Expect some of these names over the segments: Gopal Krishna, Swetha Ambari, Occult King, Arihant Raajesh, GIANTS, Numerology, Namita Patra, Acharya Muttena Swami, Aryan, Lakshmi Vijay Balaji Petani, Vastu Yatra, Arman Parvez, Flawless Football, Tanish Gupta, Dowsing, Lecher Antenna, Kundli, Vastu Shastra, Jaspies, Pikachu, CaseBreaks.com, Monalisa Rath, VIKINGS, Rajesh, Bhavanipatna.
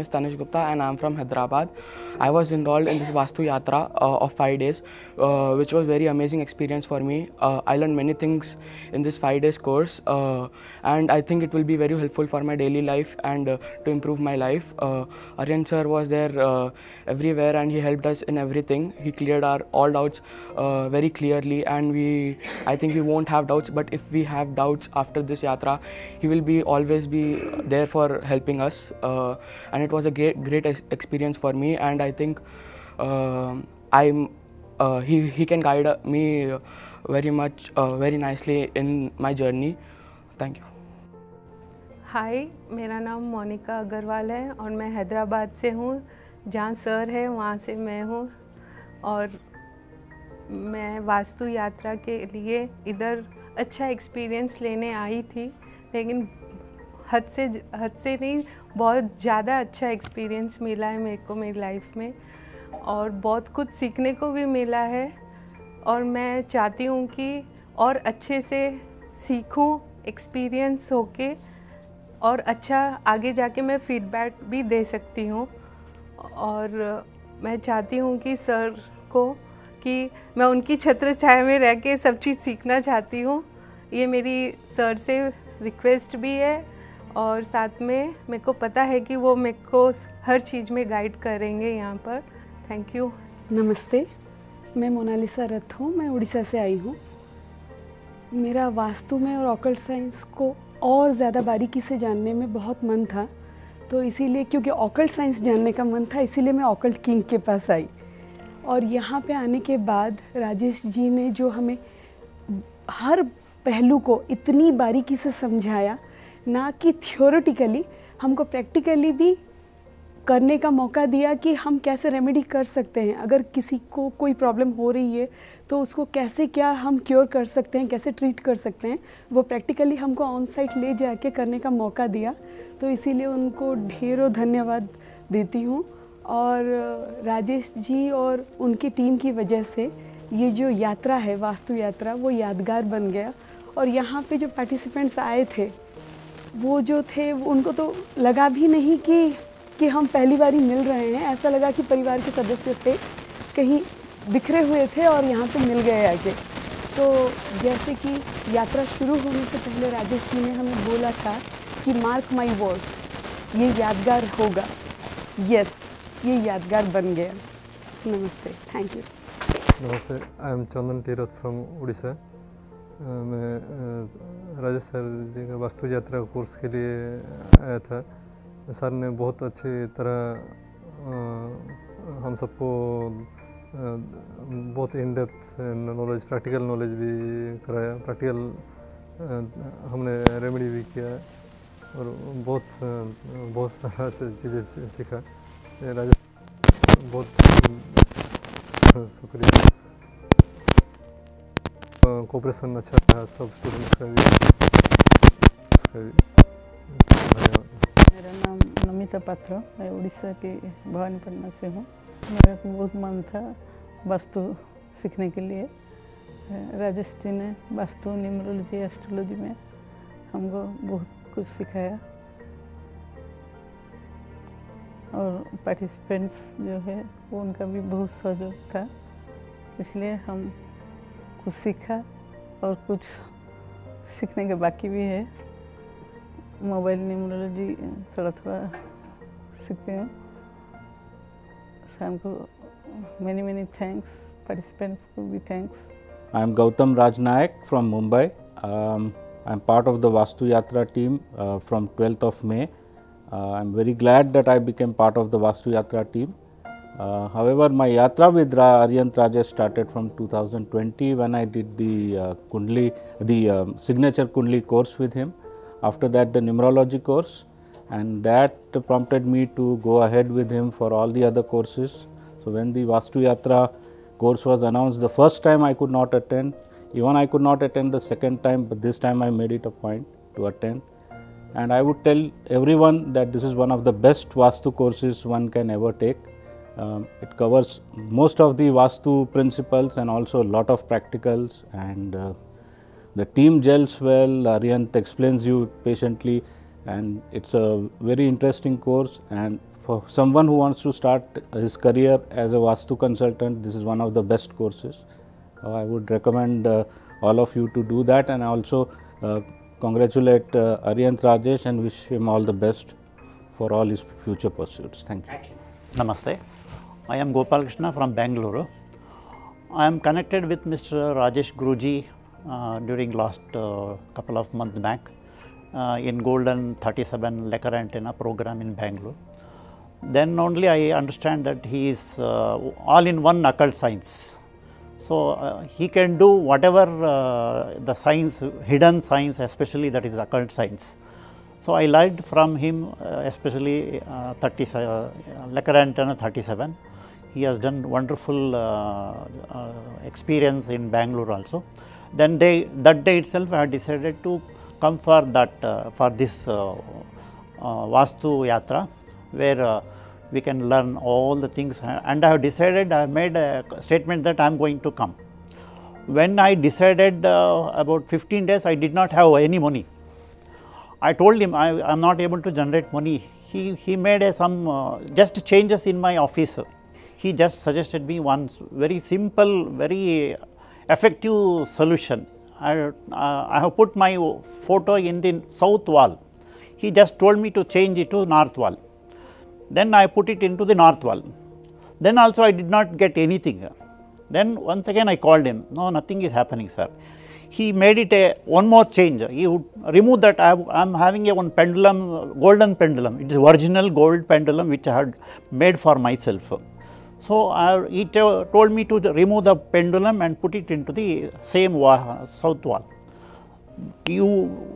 name is Tanish Gupta and I am from Hyderabad. I was enrolled in this Vastu Yatra of 5 days, which was very amazing experience for me. I learned many things in this 5 days course, and I think it will be very helpful for my daily life and to improve my life. Aryan sir was there everywhere and he helped us in everything. He cleared our all doubts very clearly, and I think we won't have doubts, but if we have doubts after this Yatra, he will always be there for helping us, and it was a great experience for me, and I think he can guide me very much, very nicely in my journey. Thank you. Hi, मेरा नाम मोनिका अग्रवाल है और मैं हैदराबाद से हूँ. जहाँ sir है वहाँ से मैं हूँ, और मैं वास्तु यात्रा के लिए इधर अच्छा एक्सपीरियंस लेने आई थी, लेकिन हद से नहीं, बहुत ज़्यादा अच्छा एक्सपीरियंस मिला है मेरे को मेरी लाइफ में, और बहुत कुछ सीखने को भी मिला है, और मैं चाहती हूँ कि और अच्छे से सीखूँ एक्सपीरियंस होके, और अच्छा आगे जाके मैं फीडबैक भी दे सकती हूँ, और मैं चाहती हूँ कि सर को कि मैं उनकी छत्र छाया में रह के सब चीज़ सीखना चाहती हूँ. ये मेरी सर से रिक्वेस्ट भी है, और साथ में मेरे को पता है कि वो मेरे को हर चीज़ में गाइड करेंगे यहाँ पर. Thank you. नमस्ते, मैं मोनालिसा रथ हूँ, मैं उड़ीसा से आई हूँ. मेरा वास्तु में और ऑकल्ट साइंस को और ज़्यादा बारीकी से जानने में बहुत मन था, तो इसीलिए क्योंकि ऑकल्ट साइंस जानने का मन था, इसीलिए मैं ऑकल्ट किंग के पास आई. और यहाँ पे आने के बाद राजेश जी ने जो हमें हर पहलू को इतनी बारीकी से समझाया, ना कि थियोरेटिकली, हमको प्रैक्टिकली भी करने का मौका दिया कि हम कैसे रेमेडी कर सकते हैं. अगर किसी को कोई प्रॉब्लम हो रही है तो उसको कैसे क्या हम क्योर कर सकते हैं, कैसे ट्रीट कर सकते हैं, वो प्रैक्टिकली हमको ऑन साइट ले जाके करने का मौका दिया, तो इसीलिए उनको ढेरों धन्यवाद देती हूँ. और राजेश जी और उनकी टीम की वजह से ये जो यात्रा है वास्तु यात्रा, वो यादगार बन गया. और यहाँ पे जो पार्टिसिपेंट्स आए थे वो जो थे उनको तो लगा भी नहीं कि हम पहली बार ही मिल रहे हैं, ऐसा लगा कि परिवार के सदस्य थे, कहीं बिखरे हुए थे और यहाँ पे मिल गए आके. तो जैसे कि यात्रा शुरू होने से पहले राजेश जी ने हमें बोला था कि मार्क माई वर्ड्स, ये यादगार होगा. यस, ये यादगार बन गया. नमस्ते, थैंक यू. नमस्ते, I am Chandan Tirath from Orissa. मैं राजेश सर जी का वास्तु यात्रा कोर्स के लिए आया था. सर ने बहुत अच्छी तरह हम सबको बहुत in depth knowledge, practical knowledge भी कराया, प्रैक्टिकल हमने रेमेडी भी किया और बहुत सारा चीज़ें सीखा. राजेश बहुत शुक्रिया, कोऑपरेशन अच्छा रहा सब स्टूडेंट्स का भी. मेरा नाम नमिता पात्रा, मैं उड़ीसा के भवानीपटना से हूँ. मेरा बहुत मन था वास्तु सीखने के लिए. राजेश जी ने वास्तु, न्यूमरोलॉजी, एस्ट्रोलॉजी में हमको बहुत कुछ सिखाया, और पार्टिसिपेंट्स जो है वो उनका भी बहुत सहयोग था, इसलिए हम कुछ सीखा और कुछ सीखने के बाकी भी है. मोबाइल न्यूमरोलॉजी थोड़ा थोड़ा सीखते हैं. शाम को मैनी थैंक्स पार्टिसिपेंट्स को भी thanks. I am Gautam Rajnayak from Mumbai. I am part of the Vastu Yatra team from 12th of May. I'm very glad that I became part of the Vastu Yatra team. However, my Yatra with Arihant Raajesh started from 2020 when I did the signature Kundli course with him. After that, the Numerology course, and that prompted me to go ahead with him for all the other courses. So when the Vastu Yatra course was announced, the first time I could not attend. Even I could not attend the second time, but this time I made it a point to attend. And I would tell everyone that this is one of the best Vastu courses one can ever take. It covers most of the Vastu principles and also a lot of practicals, and the team gels well, Arihant explains you patiently, and it's a very interesting course, and for someone who wants to start his career as a Vastu consultant, this is one of the best courses. I would recommend all of you to do that, and also congratulate Arihant Raajesh and wish him all the best for all his future pursuits. Thank you. Namaste. I am Gopal Krishna from Bangalore. I am connected with Mr. Rajesh Guruji during last couple of months back in Golden 37 Lecher Antenna program in Bangalore. Then only I understand that he is all in one occult science. So he can do whatever the science, hidden science especially, that is occult science. So I learned from him especially Lecher Antenna 37. He has done wonderful experience in Bangalore also. Then that day itself I decided to come for that, for this Vastu Yatra, where we can learn all the things, and I have decided, I have made a statement that I am going to come. When I decided about 15 days, I did not have any money. I told him I am not able to generate money. He made some just changes in my office. He just suggested me one very simple, very effective solution. I have put my photo in the south wall. He just told me to change it to north wall. Then I put it into the north wall. Then also I did not get anything. Then once again I called him. No, nothing is happening, sir. He made it one more change. He would remove that. I am having a one pendulum, golden pendulum. It is original gold pendulum which I had made for myself. So he told me to remove the pendulum and put it into the same wall, south wall. You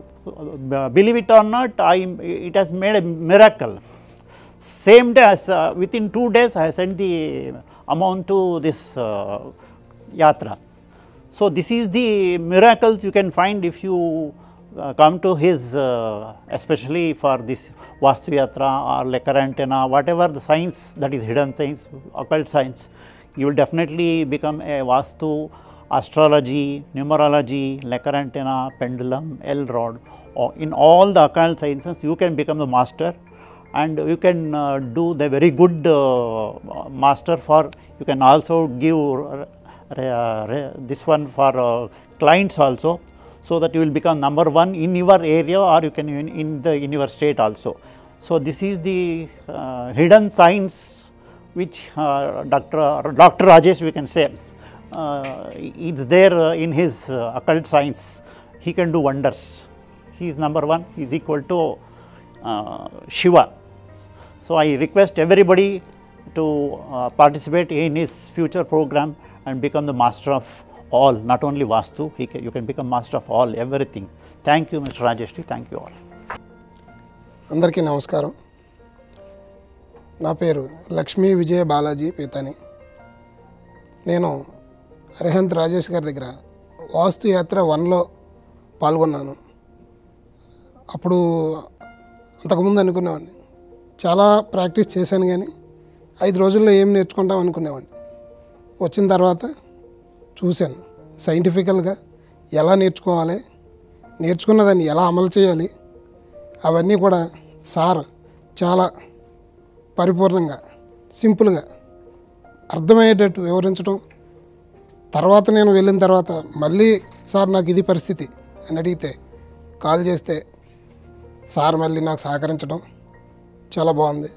believe it or not, it has made a miracle. Same day, within 2 days, I sent the amount to this yatra. So this is the miracles you can find if you come to his, especially for this Vastu Yatra or Lecher Antenna, whatever the science that is hidden science, occult science, you will definitely become a Vastu, astrology, numerology, Lecher Antenna, pendulum, L-rod, or in all the occult sciences you can become the master. And you can do the very good master for, you can also give this one for clients also, so that you will become number one in your area, or you can in your state also. So this is the hidden science which Dr. Rajesh, we can say, is there in his occult science. He can do wonders. He is number one, he is equal to Shiva. So I request everybody to participate in his future program and become the master of all, not only Vastu, you can become master of all, everything. Thank you, Mr. Rajesh. Thank you all. Andarki Namaskaram. Na peru Lakshmi Vijay Balaji Petani. Nenu Arihant Raajesh gari daggara Vastu Yatra 1 lo palgonnanu. Appudu అంతకుముందు అనుకునేవాడిని, చాలా practice చేశాను, కానీ 5 రోజుల్లో ఏం నేర్చుకుంటాం అనుకునేవాడిని. వచ్చిన తర్వాత చూశాను సైంటిఫికల్గా ఎలా నేర్చుకోవాలి, నేర్చుకున్న దాన్ని ఎలా అమలు చేయాలి, అవన్నీ కూడా సార్ చాలా పరిపూర్ణంగా సింపుల్గా అర్థమయ్యేటట్టు వివరించడం. తర్వాత నేను వెళ్ళిన తర్వాత మళ్ళీ సార్ నాకు ఇది పరిస్థితి అని అడిగితే, కాల్ చేస్తే సార్ మళ్ళీ నాకు సహకరించడం చాలా బాగుంది,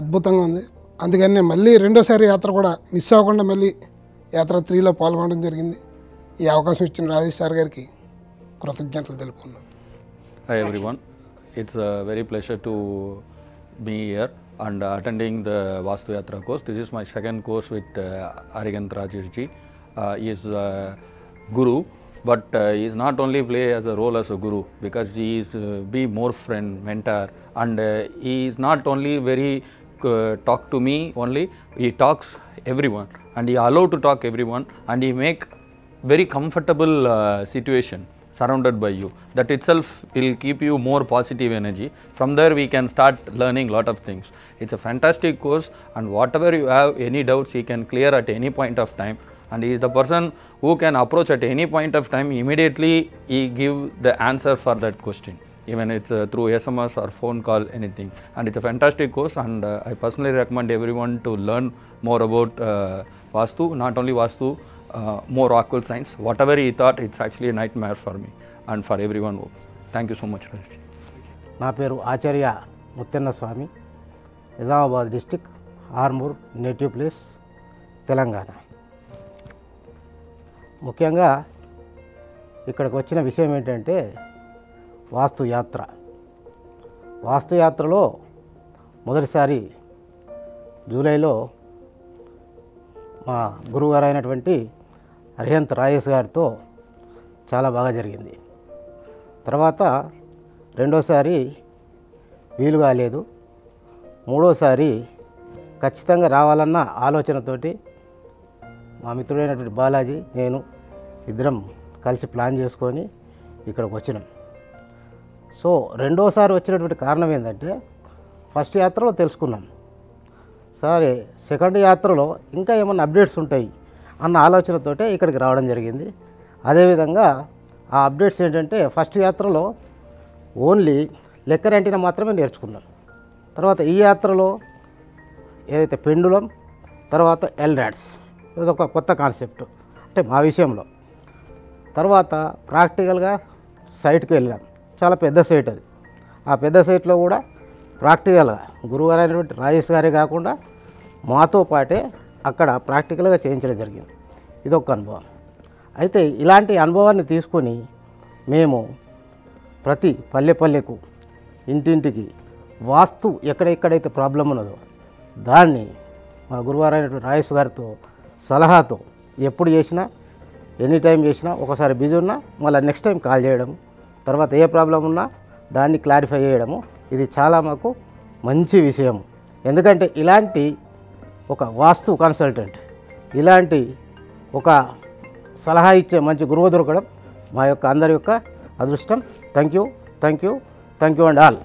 అద్భుతంగా ఉంది. అందుకని నేను మళ్ళీ రెండోసారి యాత్ర కూడా మిస్ అవ్వకుండా మళ్ళీ యాత్ర 3లో పాల్గొనడం జరిగింది. ఈ అవకాశం ఇచ్చిన రాజేష్ సార్ గారికి కృతజ్ఞతలు తెలుపుకున్నాను. Hi everyone, it's very pleasure to be here and attending the Vastu Yatra course. This is my second course with Arihant Rajesh ji. Is guru. But he is not only play as a role as a guru, because he is be more friend, mentor, and he is not only very talk to me only, he talks everyone, and he allowed to talk everyone, and he make very comfortable situation surrounded by you. That itself will keep you more positive energy. From there we can start learning lot of things. It's a fantastic course, and whatever you have any doubts he can clear at any point of time. And he is the person who can approach at any point of time, immediately he give the answer for that question. even it's through SMS or phone call, anything. And it's a fantastic course, and I personally recommend everyone to learn more about Vastu, not only Vastu, more occult science. Whatever he thought, it's actually a nightmare for me and for everyone. Thank you so much, Rajesh. My name is Acharya Muttena Swami, Islamabad district, Armur, native place, Telangana. ముఖ్యంగా ఇక్కడికి వచ్చిన విషయం ఏంటంటే వాస్తు యాత్ర. వాస్తు యాత్రలో మొదటిసారి జూలైలో మా గురువుగారు అయినటువంటి అరిహంత్ రాజేష్ గారితో చాలా బాగా జరిగింది. తర్వాత రెండోసారి వీలు కాలేదు, మూడోసారి ఖచ్చితంగా రావాలన్న ఆలోచనతోటి మా మిత్రుడైనటువంటి బాలాజీ నేను ఇద్దరం కలిసి ప్లాన్ చేసుకొని ఇక్కడికి వచ్చినాం. సో రెండోసారి వచ్చినటువంటి కారణం ఏంటంటే ఫస్ట్ యాత్రలో తెలుసుకున్నాం, సరే సెకండ్ యాత్రలో ఇంకా ఏమైనా అప్డేట్స్ ఉంటాయి అన్న ఆలోచనతోటే ఇక్కడికి రావడం జరిగింది. అదేవిధంగా ఆ అప్డేట్స్ ఏంటంటే ఫస్ట్ యాత్రలో ఓన్లీ లెక్కర్ యాంటెన్నా మాత్రమే నేర్చుకున్నాను. తర్వాత ఈ యాత్రలో ఏదైతే పెండులం, తర్వాత ఎల్రాడ్స్, ఇదొక కొత్త కాన్సెప్ట్ అంటే మా విషయంలో. తర్వాత ప్రాక్టికల్గా సైట్కి వెళ్ళాం, చాలా పెద్ద సైట్ అది. ఆ పెద్ద సైట్లో కూడా ప్రాక్టికల్గా గురువుగారు అయినటువంటి రాజేష్ గారే కాకుండా మాతో పాటే అక్కడ ప్రాక్టికల్గా చేయించడం జరిగింది. ఇదొక అనుభవం. అయితే ఇలాంటి అనుభవాన్ని తీసుకొని మేము ప్రతి పల్లెకు, ఇంటింటికి వాస్తు ఎక్కడెక్కడైతే ప్రాబ్లం ఉన్నదో దాన్ని మా గురువుగారు అయినటువంటి రాజేష్ గారితో సలహాతో ఎప్పుడు చేసినా, ఎనీ టైం చేసినా, ఒకసారి బిజీ ఉన్నా మళ్ళీ నెక్స్ట్ టైం కాల్ చేయడం, తర్వాత ఏ ప్రాబ్లం ఉన్నా దాన్ని క్లారిఫై చేయడము, ఇది చాలా మాకు మంచి విషయం. ఎందుకంటే ఇలాంటి ఒక వాస్తు కన్సల్టెంట్, ఇలాంటి ఒక సలహా ఇచ్చే మంచి గురువు దొరకడం మా యొక్క అందరి యొక్క అదృష్టం. Thank you, thank you, thank you and all.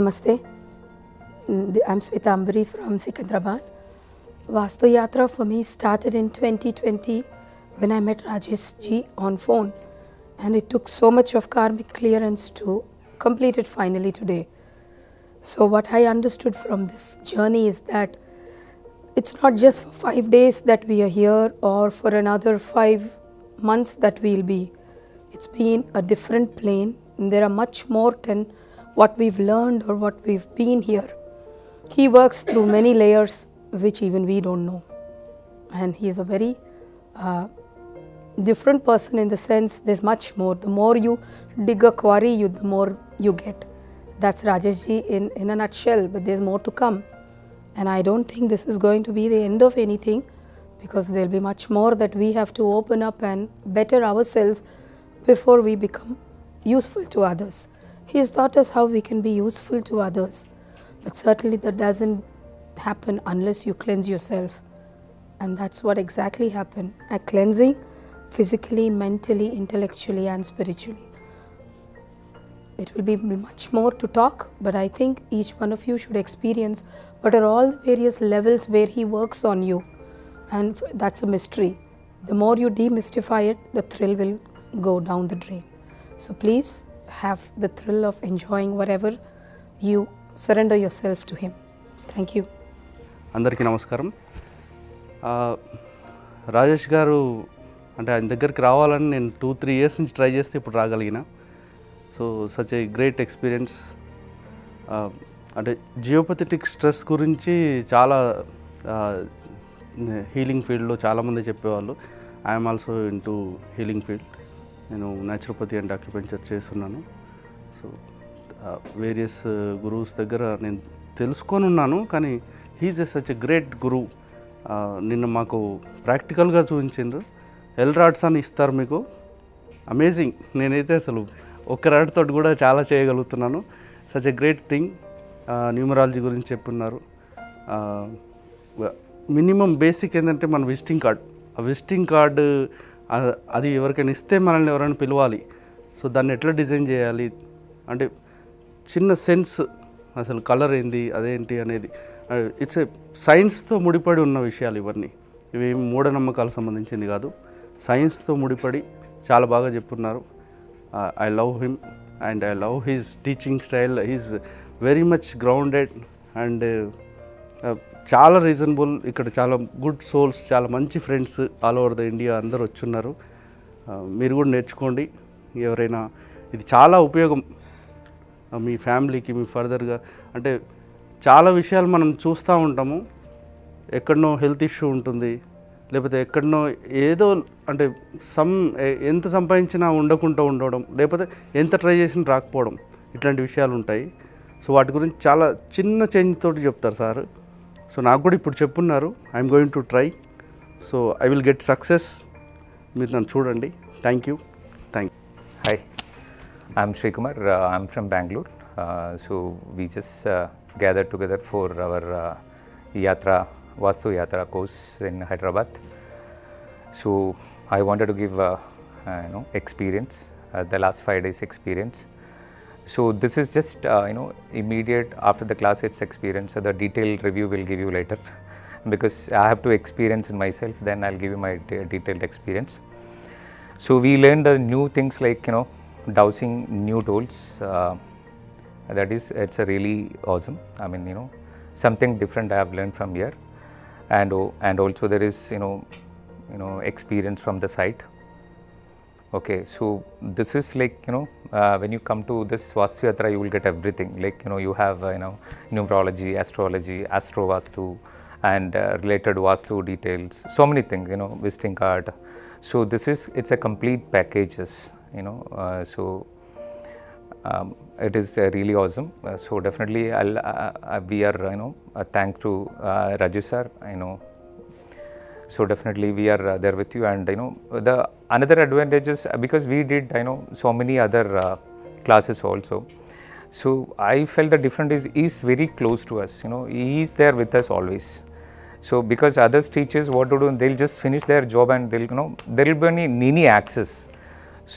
నమస్తే, I'm Sweta Ambari from Secunderabad. Vastu Yatra for me started in 2020 when I met Rajesh ji on phone, and it took so much of karmic clearance to complete it finally today. So what I understood from this journey is that it's not just for 5 days that we are here or for another 5 months that we'll be. It's been a different plane, and there are much more than what we've learned or what we've been here. He works through many layers which even we don't know, and he is a very different person in the sense there's much more. The more you dig a quarry, the more you get. That's Rajesh ji in a nutshell, but there's more to come, and I don't think this is going to be the end of anything, because there'll be much more that we have to open up and better ourselves before we become useful to others. He's taught us how we can be useful to others, but certainly that doesn't happen unless you cleanse yourself, and that's what exactly happened. A cleansing physically, mentally, intellectually and spiritually. It will be much more to talk, but I think each one of you should experience what are all the various levels where he works on you, and that's a mystery. The more you demystify it, the thrill will go down the drain. So please have the thrill of enjoying whatever you surrender yourself to him. Thank you. అందరికీ నమస్కారం. రాజేష్ గారు అంటే ఆయన దగ్గరికి రావాలని నేను 2-3 years నుంచి try చేస్తే ఇప్పుడు రాగలిగిన. So such a great experience. అంటే జియోపథెటిక్ స్ట్రెస్ గురించి చాలా హీలింగ్ ఫీల్డ్లో చాలామంది చెప్పేవాళ్ళు. I'm also into healing field. నేను న్యాచురోపతి అండ్ అక్యుపెంచర్ చేస్తున్నాను. సో వేరియస్ గురువుస్ దగ్గర నేను తెలుసుకొని ఉన్నాను, కానీ he's a such a great గురు. నిన్న మాకు ప్రాక్టికల్గా చూపించిండ్రు. ఎల్రాడ్స్ అని ఇస్తారు మీకు, అమేజింగ్. నేనైతే అసలు ఒక్క రాడ్తో కూడా చాలా చేయగలుగుతున్నాను. Such a great thing. Numerology గురించి చెప్పున్నారు. మినిమం బేసిక్ ఏంటంటే మన విజిటింగ్ కార్డ్. ఆ విజిటింగ్ కార్డు అది ఎవరికైనా ఇస్తే మనల్ని ఎవరైనా పిలవాలి, సో దాన్ని ఎట్లా డిజైన్ చేయాలి అంటే చిన్న సెన్స్, అసలు కలర్ ఏంది, అదేంటి అనేది, ఇట్స్ ఏ సైన్స్తో ముడిపడి ఉన్న విషయాలు. ఇవన్నీ ఇవి మూఢనమ్మకాలకు సంబంధించింది కాదు, సైన్స్తో ముడిపడి చాలా బాగా చెప్పున్నారు. I love him. and I love his teaching style. He is very much grounded and చాలా రీజనబుల్. ఇక్కడ చాలా గుడ్ సోల్స్, చాలా మంచి friends all over the India అందరూ వచ్చున్నారు. మీరు కూడా నేర్చుకోండి ఎవరైనా, ఇది చాలా ఉపయోగం మీ ఫ్యామిలీకి, మీ ఫర్దర్గా. అంటే చాలా విషయాలు మనం చూస్తూ ఉంటాము, ఎక్కడనో హెల్త్ ఇష్యూ ఉంటుంది, లేకపోతే ఎక్కడనో ఏదో అంటే ఎంత సంపాదించినా ఉండకుండా ఉండడం, లేకపోతే ఎంత ట్రై చేసినా రాకపోవడం, ఇట్లాంటి విషయాలు ఉంటాయి. సో వాటి గురించి చాలా చిన్న చేంజ్ తోటి చెప్తారు సార్. సో నాకు కూడా ఇప్పుడు చెప్పున్నారు, I'm going to try, so I will get success. మీరు నన్ను చూడండి. Thank you. Thank you. Hi, I'm Srikumar, I'm from Bengaluru. So we just gather together for our Yatra, Vastu Yatra course in Hyderabad. So I wanted to give you know experience, the last 5 days experience. So this is just immediate after the class it's experience, so the detailed review will give you later because I have to experience in myself, then I'll give you my detailed experience. So we learned the new things like dowsing new tools, that is, it's a really awesome, I mean something different I have learned from here, and also there is experience from the site. Okay, so this is like when you come to this Vastu Yatra, you will get everything. Like you have numerology, astrology, astro vastu, and related vastu details. So many things, visiting card. So this is, it's a complete packages. It is really awesome. So definitely, we are thanks to Rajesh sir. So definitely we are there with you, and the another advantage is because we did so many other classes also. So I felt the difference is he is very close to us. He is there with us always. So because others teachers what to do, they'll just finish their job and they'll there will be any access.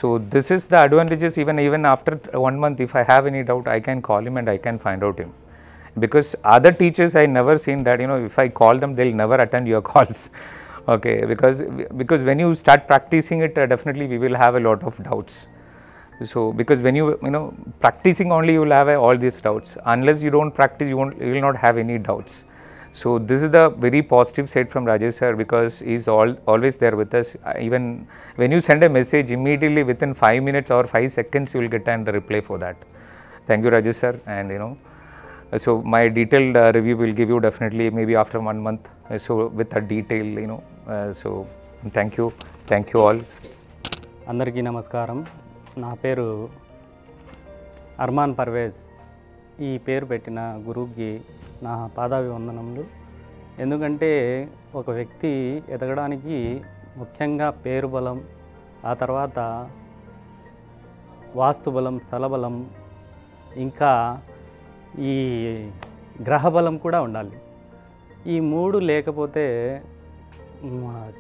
So this is the advantages. Even after 1 month, if I have any doubt, I can call him and I can find out him. Because other teachers I never seen that if I call them, they'll never attend your calls. Okay, because when you start practicing it, definitely we will have a lot of doubts. So because when you practicing only, you will have all these doubts. Unless you don't practice, you will not have any doubts. So this is the very positive side from Rajesh sir, because he is always there with us. Even when you send a message, immediately within 5 minutes or 5 seconds, you will get a reply for that. Thank you, Rajesh sir, and So my detailed review will give you definitely maybe after 1 month. So with a detail, So thank you all. Andariki namaskaram. Na peru Arman Parvez. Ee peru pettina guruki na paadavi vandanamulu. Endukante oka vyakti edaganiki mukhyanga peru balam, aa tarvata vastu balam, sthala balam, inka ఈ గ్రహబలం కూడా ఉండాలి. ఈ మూడు లేకపోతే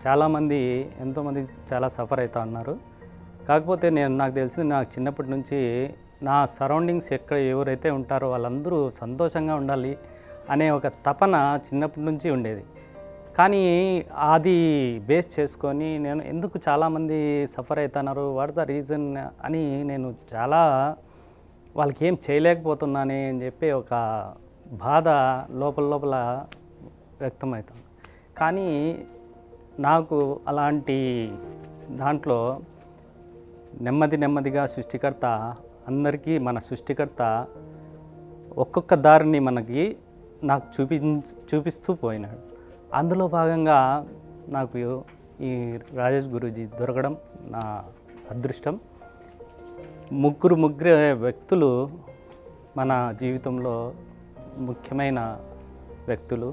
చాలామంది ఎంతోమంది చాలా suffer అవుతూ ఉన్నారు. కాకపోతే నాకు తెలిసింది, నాకు చిన్నప్పటి నుంచి నా సరౌండింగ్స్ ఎక్కడ ఎవరైతే ఉంటారో వాళ్ళందరూ సంతోషంగా ఉండాలి అనే ఒక తపన చిన్నప్పటి నుంచి ఉండేది. కానీ అది బేస్ చేసుకొని నేను ఎందుకు చాలామంది సఫర్ అవుతున్నారు, వాట్ ద రీజన్ అని నేను చాలా వాళ్ళకి ఏం చేయలేకపోతున్నానే అని చెప్పి ఒక బాధ లోపల వ్యక్తమవుతుంది. కానీ నాకు అలాంటి దాంట్లో నెమ్మదిగా సృష్టికర్త అందరికీ, మన సృష్టికర్త ఒక్కొక్క దారిని మనకి నాకు చూపిస్తూ పోయినాడు. అందులో భాగంగా నాకు ఈ రాజేష్ గురూజీ దొరకడం నా అదృష్టం. ముగ్గురు వ్యక్తులు మన జీవితంలో ముఖ్యమైన వ్యక్తులు.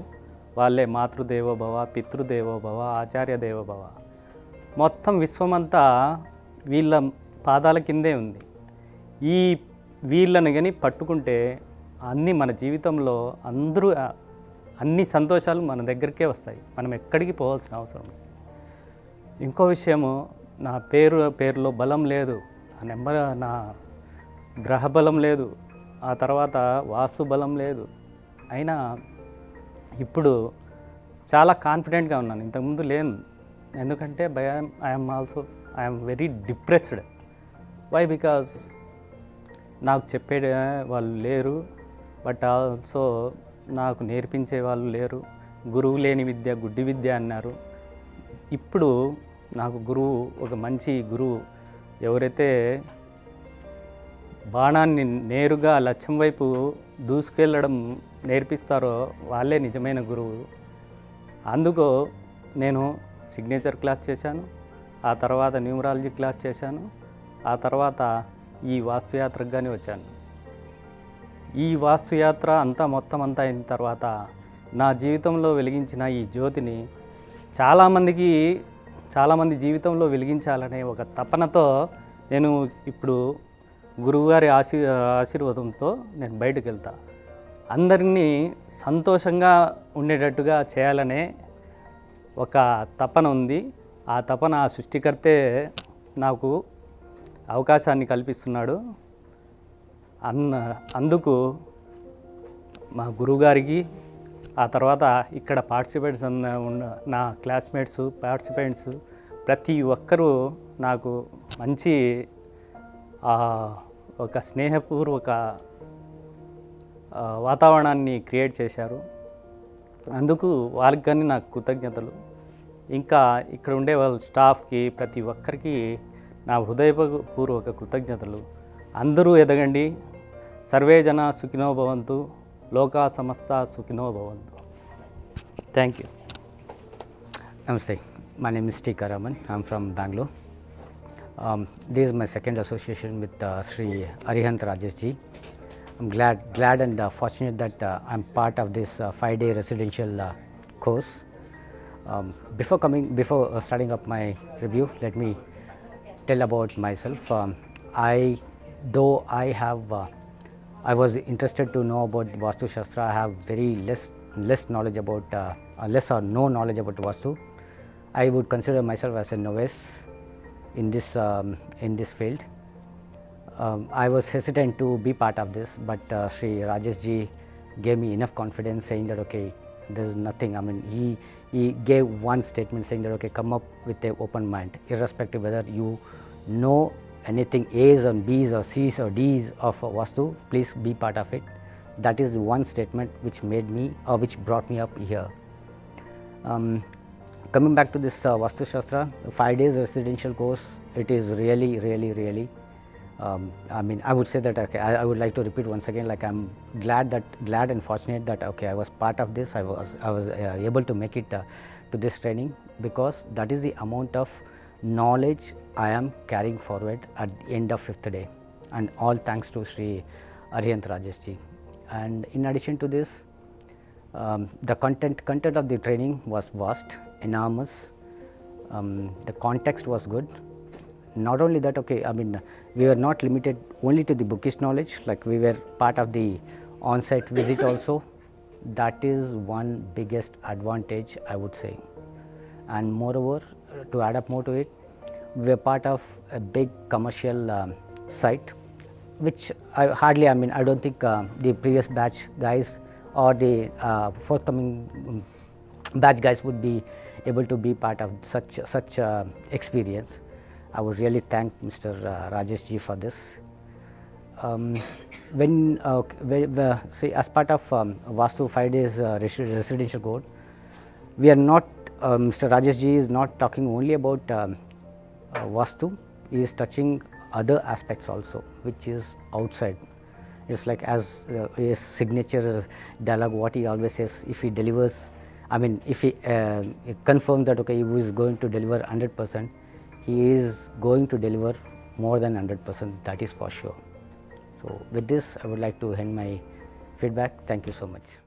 వాళ్ళే మాతృదేవోభవ, పితృదేవోభవ, ఆచార్యదేవోభవ. మొత్తం విశ్వమంతా వీళ్ళ పాదాల కిందే ఉంది. ఈ వీళ్ళని కానీ పట్టుకుంటే అన్నీ మన జీవితంలో అందరూ అన్ని సంతోషాలు మన దగ్గరికే వస్తాయి. మనం ఎక్కడికి పోవాల్సిన అవసరం. ఇంకో విషయము, నా పేరులో బలం లేదు, నా గ్రహ బలం లేదు, ఆ తర్వాత వాస్తు బలం లేదు. అయినా ఇప్పుడు చాలా కాన్ఫిడెంట్గా ఉన్నాను, ఇంతకుముందు లేను. ఎందుకంటే I'm very depressed. Why? Because నాకు చెప్పే వాళ్ళు లేరు, బట్ ఆల్సో నాకు నేర్పించే వాళ్ళు లేరు. గురువు లేని విద్య గుడ్డి విద్య అన్నారు. ఇప్పుడు నాకు గురువు, ఒక మంచి గురువు ఎవరైతే బాణాన్ని నేరుగా లక్ష్యం వైపు దూసుకెళ్ళడం నేర్పిస్తారో వాళ్ళే నిజమైన గురువు. అందుకు నేను సిగ్నేచర్ క్లాస్ చేశాను, ఆ తర్వాత న్యూమరాలజీ క్లాస్ చేశాను, ఆ తర్వాత ఈ వాస్తుయాత్రకు కానీ వచ్చాను. ఈ వాస్తుయాత్ర అంతా మొత్తం అంతా అయిన తర్వాత నా జీవితంలో వెలిగించిన ఈ జ్యోతిని చాలామంది జీవితంలో వెలిగించాలనే ఒక తపనతో నేను ఇప్పుడు గురువుగారి ఆశీర్వాదంతో నేను బయటకు వెళ్తా. అందరినీ సంతోషంగా ఉండేటట్టుగా చేయాలనే ఒక తపన ఉంది. ఆ తపన ఆ సృష్టికర్తే నాకు అవకాశాన్ని కల్పిస్తున్నాడు. అందుకు మా గురువుగారికి, ఆ తర్వాత ఇక్కడ పార్టిసిపేట్స్ నా క్లాస్మేట్స్ పార్టిసిపెంట్స్ ప్రతి ఒక్కరూ నాకు మంచి ఒక స్నేహపూర్వక వాతావరణాన్ని క్రియేట్ చేశారు. అందుకు వాళ్ళకి కానీ నాకు కృతజ్ఞతలు. ఇంకా ఇక్కడ ఉండే వాళ్ళ స్టాఫ్కి ప్రతి ఒక్కరికి నా హృదయపూర్వక కృతజ్ఞతలు. అందరూ ఎదగండి. సర్వే జన సుఖినో భవంతు, లోకా సమస్త సుఖినో భవంతు. Thank you. నమస్తే, my name is T Karaman, I'm from Bengaluru. This is my second association with Sri Arihant Raajesh ji. I'm glad and fortunate that I'm part of this 5-day residential course. Before starting up my review, let me tell about myself. I was interested to know about Vastu Shastra. I have very less knowledge about less or no knowledge about Vastu. I would consider myself as a novice in this field. I was hesitant to be part of this, but Sri Rajesh ji gave me enough confidence, saying that okay, there's nothing. I mean, he gave one statement saying that okay, come up with an open mind, irrespective whether you know anything A's or B's or C's or D's of Vastu, please be part of it. That is one statement which made me or which brought me up here. Coming back to this Vastu Shastra, 5 days residential course, it is really. I mean, I would say that okay, I would like to repeat once again, like I'm glad and fortunate that okay, I was part of this. I was able to make it to this training, because that is the amount of knowledge I am carrying forward at the end of 5th day, and all thanks to Sri Arihant Raajesh ji. And in addition to this, the content of the training was vast, enormous. The context was good. Not only that, okay, I mean, we were not limited only to the bookish knowledge, like we were part of the on-site visit also. That is one biggest advantage, I would say. And moreover, to add up more to it, we were part of a big commercial site, which I don't think the previous batch guys or the forthcoming batch guys would be able to be part of such experience. I would really thank Mr. Rajesh ji for this. As part of Vastu 5 days residential code, we are not. Mr. Rajesh ji is not talking only about Vastu. He is touching other aspects also, which is outside. It's like as his signature dialogue, what he always says. If he delivers, I mean, if he confirms that okay, he is going to deliver 100%. He is going to deliver more than 100%, that is for sure. So with this, I would like to end my feedback. Thank you so much.